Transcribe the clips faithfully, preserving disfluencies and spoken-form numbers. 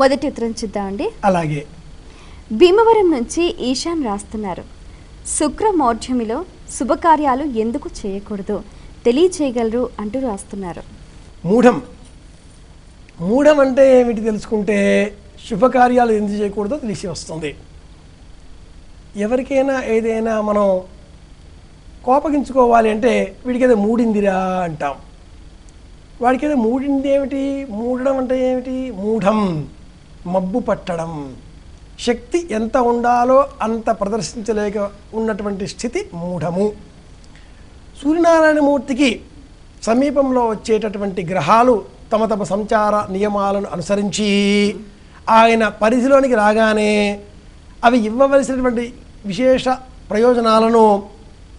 మొదటి ఉత్తరం చూద్దామండి. అలాగే భీమవరం నుంచి ఈశాన్ రాస్తున్నారు, శుక్రమౌఢ్యమిలో శుభకార్యాలు ఎందుకు చేయకూడదు తెలియచేయగలరు అంటూ రాస్తున్నారు. మూఢం మూఢం అంటే ఏమిటి తెలుసుకుంటే శుభకార్యాలు ఎందుకు చేయకూడదో తెలిసి వస్తుంది. ఎవరికైనా ఏదైనా మనం కోపగించుకోవాలి అంటే వీడికి ఏదో మూడిందిరా అంటాం, వాడికి ఏదో మూడింది ఏమిటి, మూడడం అంటే ఏమిటి, మూఢం మబ్బు పట్టడం, శక్తి ఎంత ఉండాలో అంత ప్రదర్శించలేక ఉన్నటువంటి స్థితి మూఢము. సూర్యనారాయణమూర్తికి సమీపంలో వచ్చేటటువంటి గ్రహాలు తమ తమ సంచార నియమాలను అనుసరించి ఆయన పరిధిలోనికి రాగానే అవి ఇవ్వవలసినటువంటి విశేష ప్రయోజనాలను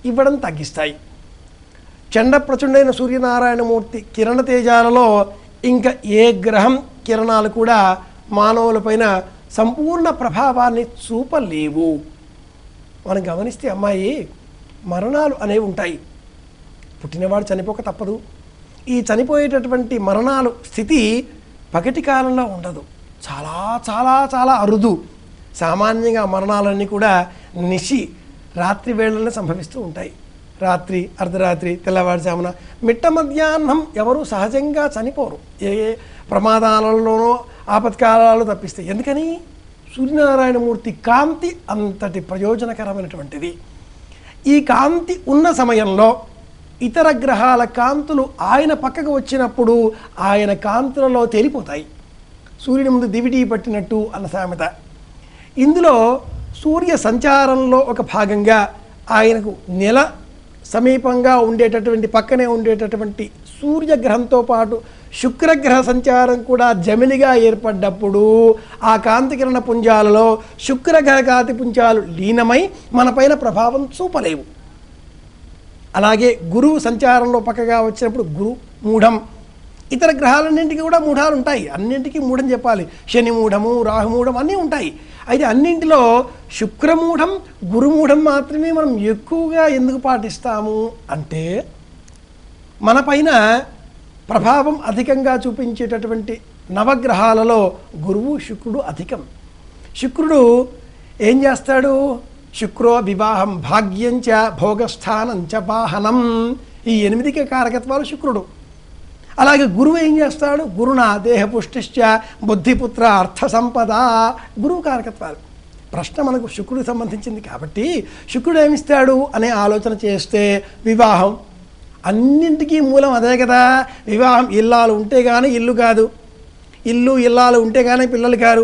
ఇవ్వడం తగ్గిస్తాయి. చండ ప్రచుండైన సూర్యనారాయణమూర్తి కిరణ తేజాలలో ఇంకా ఏ గ్రహం కిరణాలు కూడా మానవులపైన సంపూర్ణ ప్రభావాన్ని చూపలేవు. మనం గమనిస్తే అమ్మాయి మరణాలు అనేవి ఉంటాయి, పుట్టినవాడు చనిపోక తప్పదు. ఈ చనిపోయేటటువంటి మరణాలు స్థితి పగటి కాలంలో ఉండదు, చాలా చాలా చాలా అరుదు. సామాన్యంగా మరణాలన్నీ కూడా నిశి రాత్రి వేళల్లో సంభవిస్తూ ఉంటాయి. రాత్రి, అర్ధరాత్రి, తెల్లవారుజామున, మిట్ట మధ్యాహ్నం ఎవరు సహజంగా చనిపోరు, ఏ ప్రమాదాలలోనో ఆపత్కాలాలు తప్పిస్తాయి. ఎందుకని? సూర్యనారాయణమూర్తి కాంతి అంతటి ప్రయోజనకరమైనటువంటిది. ఈ కాంతి ఉన్న సమయంలో ఇతర గ్రహాల కాంతులు ఆయన పక్కకు వచ్చినప్పుడు ఆయన కాంతులలో తేలిపోతాయి. సూర్యుని ముందు దివిటీ పట్టినట్టు అన్న సామెత. ఇందులో సూర్య సంచారంలో ఒక భాగంగా ఆయనకు నెల సమీపంగా ఉండేటటువంటి పక్కనే ఉండేటటువంటి సూర్యగ్రహంతో పాటు శుక్రగ్రహ సంచారం కూడా జమిలిగా ఏర్పడ్డప్పుడు ఆ కాంతికిరణ పుంజాలలో శుక్రగ్రహ కాంతి పుంజాలు లీనమై మనపైన ప్రభావం చూపలేవు. అలాగే గురువు సంచారంలో పక్కగా వచ్చినప్పుడు గురు మూఢం. ఇతర గ్రహాలన్నింటికి కూడా మూఢాలు ఉంటాయి, అన్నింటికీ మూఢం చెప్పాలి. శని మూఢము, రాహుమూఢం అన్నీ ఉంటాయి. అయితే అన్నింటిలో శుక్రమూఢం, గురుమూఢం మాత్రమే మనం ఎక్కువగా ఎందుకు పాటిస్తాము అంటే మన పైన ప్రభావం అధికంగా చూపించేటటువంటి నవగ్రహాలలో గురువు, శుక్రుడు అధికం. శుక్రుడు ఏం చేస్తాడు? శుక్రో వివాహం భాగ్యంచ భోగస్థానంచ వాహనం, ఈ ఎనిమిదికి కారకత్వాలు శుక్రుడు. అలాగే గురువు ఏం చేస్తాడు? గురుణ దేహపుష్టిశ్చ బుద్ధిపుత్ర అర్థ సంపద, గురువు కారకత్వాలు. ప్రశ్న మనకు శుక్రుడికి సంబంధించింది కాబట్టి శుక్రుడు ఏమిస్తాడు అనే ఆలోచన చేస్తే వివాహం, అన్నింటికీ మూలం అదే కదా. వివాహం ఇల్లాలు ఉంటే కానీ ఇల్లు కాదు, ఇల్లు ఇల్లాలు ఉంటే కానీ పిల్లలు కారు,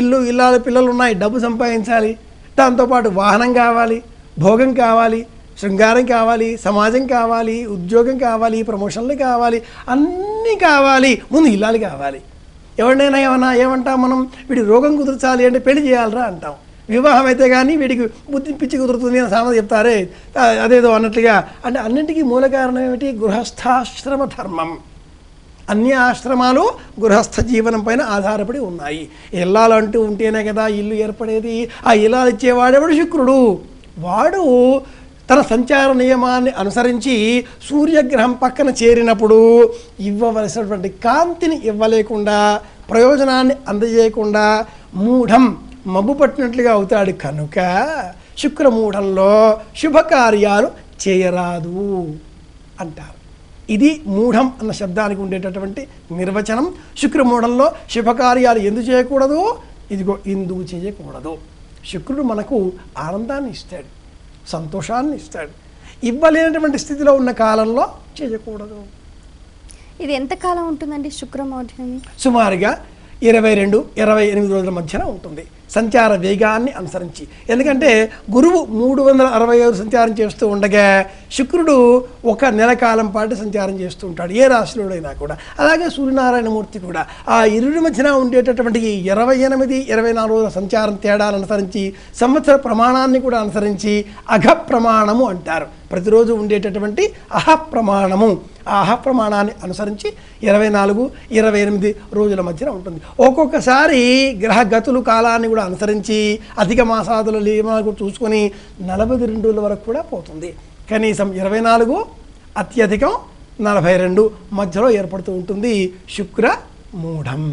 ఇల్లు ఇల్లాలు పిల్లలు ఉన్నాయి, డబ్బు సంపాదించాలి, దాంతోపాటు వాహనం కావాలి, భోగం కావాలి, శృంగారం కావాలి, సమాజం కావాలి, ఉద్యోగం కావాలి, ప్రమోషన్లు కావాలి, అన్నీ కావాలి, ముందు ఇల్లాలు కావాలి. ఎవరినైనా ఏమన్నా ఏమంటాం మనం? వీడి రోగం కుదర్చాలి అంటే పెళ్లి చేయాలరా అంటాం. వివాహం అయితే కానీ వీడికి బుద్ధి పిచ్చి కుదురుతుంది అని సామెత చెప్తారే, అదేదో అన్నట్లుగా. అంటే అన్నింటికీ మూల కారణం ఏమిటి? గృహస్థాశ్రమ ధర్మం. అన్ని ఆశ్రమాలు గృహస్థ జీవనం పైన ఆధారపడి ఉన్నాయి. ఇల్లాలు అంటూ ఉంటేనే కదా ఇల్లు ఏర్పడేది. ఆ ఇల్లాలు ఇచ్చేవాడేవాడు శుక్రుడు. వాడు తన సంచార నియమాన్ని అనుసరించి సూర్యగ్రహం పక్కన చేరినప్పుడు ఇవ్వవలసినటువంటి కాంతిని ఇవ్వలేకుండా, ప్రయోజనాన్ని అందజేయకుండా మూఢం మబ్బు పట్టినట్లుగా అవుతాడు. కనుక శుక్రమూఢంలో శుభకార్యాలు చేయరాదు అంటారు. ఇది మూఢం అన్న శబ్దానికి ఉండేటటువంటి నిర్వచనం. శుక్రమూఢంలో శుభకార్యాలు ఎందుకు చేయకూడదు? ఇదిగో ఎందుకు చేయకూడదు. శుక్రుడు మనకు ఆనందాన్ని ఇస్తాడు, సంతోషాన్ని ఇస్తాడు. ఇవ్వలేనటువంటి స్థితిలో ఉన్న కాలంలో చేయకూడదు. ఇది ఎంతకాలం ఉంటుందండి శుక్రమౌఢ్యం? సుమారుగా ఇరవై రెండు ఇరవై ఎనిమిది రోజుల మధ్యన ఉంటుంది, సంచార వేగాన్ని అనుసరించి. ఎందుకంటే గురువు మూడు వందల అరవై ఐదు సంచారం చేస్తూ ఉండగా శుక్రుడు ఒక నెల కాలం పాటు సంచారం చేస్తూ ఉంటాడు, ఏ రాశిలోడైనా కూడా. అలాగే సూర్యనారాయణమూర్తి కూడా ఆ ఇరుడి మధ్యన ఉండేటటువంటి ఈ ఇరవై ఎనిమిది ఇరవై నాలుగు రోజుల సంచారం తేడాను అనుసరించి సంవత్సర ప్రమాణాన్ని కూడా అనుసరించి అఘ ప్రమాణము అంటారు. ప్రతిరోజు ఉండేటటువంటి అహ ప్రమాణము, ఆ అహ ప్రమాణాన్ని అనుసరించి ఇరవై నాలుగు ఇరవై ఎనిమిది రోజుల మధ్యన ఉంటుంది. ఒక్కొక్కసారి గ్రహ గతులు కాలాన్ని కూడా అనుసరించి అధిక మాసాదుల నియమాలు చూసుకొని నలభై రెండు రోజుల వరకు కూడా పోతుంది. కనీసం ఇరవై నాలుగు, అత్యధికం నలభై రెండు మధ్యలో ఏర్పడుతూ ఉంటుంది శుక్ర మూఢం.